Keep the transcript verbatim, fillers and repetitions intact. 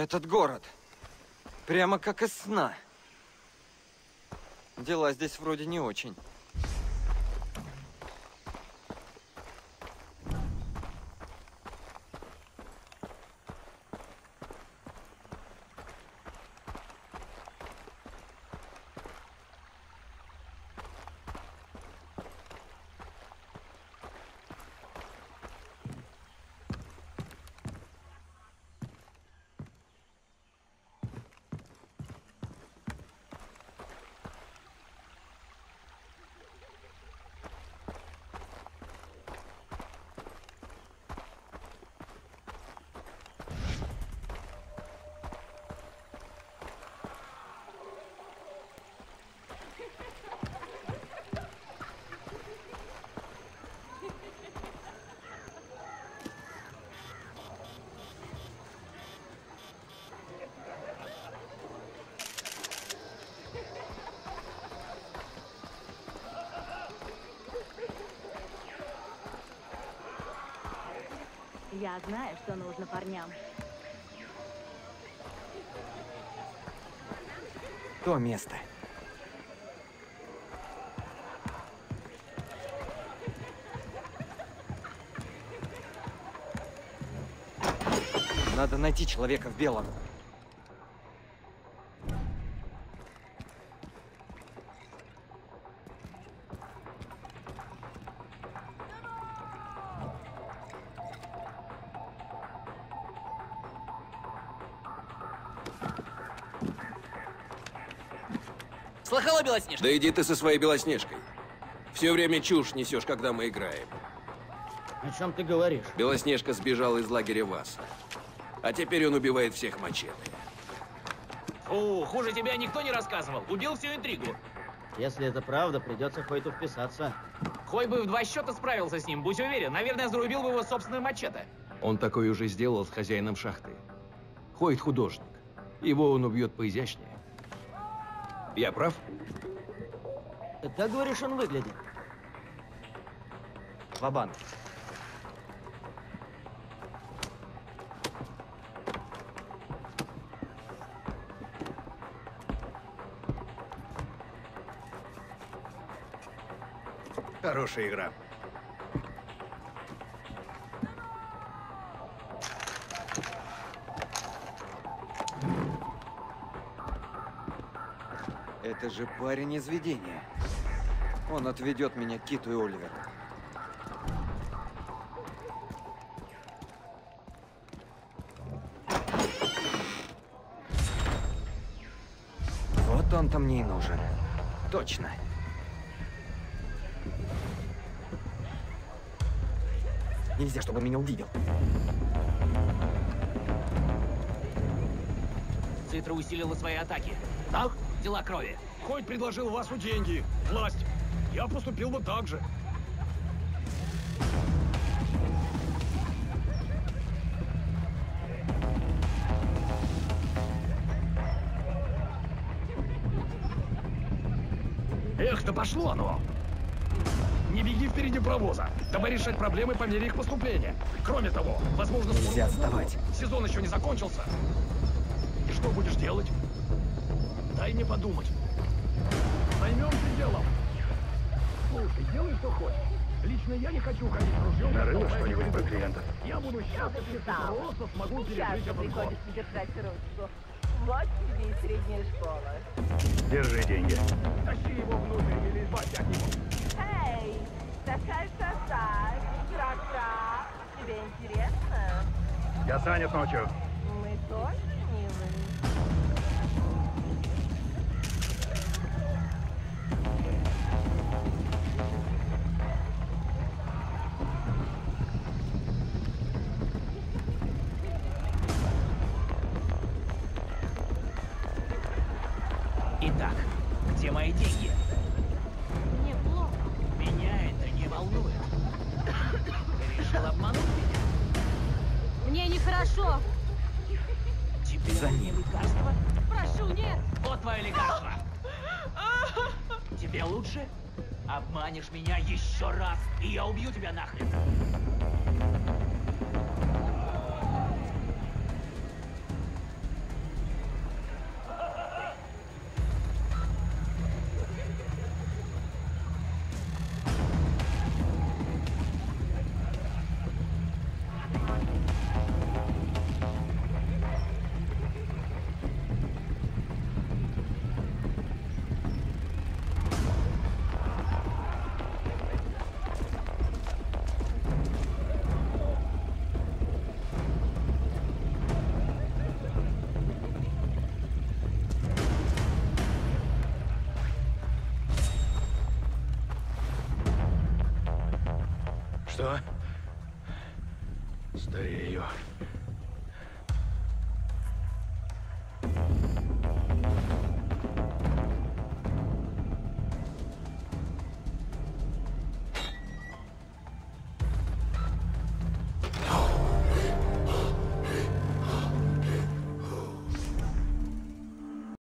Этот город. Прямо как из сна. Дела здесь вроде не очень. Я знаю, что нужно парням. То место. Надо найти человека в белом. Слыхала, Белоснежка? Да иди ты со своей Белоснежкой. Все время чушь несешь, когда мы играем. О чем ты говоришь? Белоснежка сбежала из лагеря Васа. А теперь он убивает всех мачете. О, хуже тебя никто не рассказывал. Убил всю интригу. Если это правда, придется Хойту вписаться. Хой бы в два счета справился с ним, будь уверен. Наверное, зарубил бы его собственное мачете. Он такой уже сделал с хозяином шахты. Хойт художник. Его он убьет поизящнее. Я прав? Как говоришь, он выглядит? Ва-банк. Хорошая игра. Это же парень из видения. Он отведет меня к Киту и Оливеру. Вот он-то мне и нужен. Точно. Нельзя, чтобы он меня увидел. Цитра усилила свои атаки. Так? Дела крови. Хойт предложил Васу деньги, власть. Я поступил бы так же. Эх, да пошло оно! Не беги впереди провоза. Давай решать проблемы по мере их поступления. Кроме того, возможно... Нельзя отставать. Сезон еще не закончился. И что будешь делать? Дай мне подумать. Займемся делом. Слушай, делай, что хочешь. Лично я не хочу ходить ружьем. Нарыл что-нибудь про клиента. Я буду счастлив, если просто смогу пережить этот год. Вот тебе и средняя школа. Держи деньги. Тащи его внутрь или избавься от него. Эй, такая красота. Кра-кра. Тебе интересно? Я занят ночью. Мы тоже, милые. Меня еще раз, и я убью тебя нахрен. Что? Старею.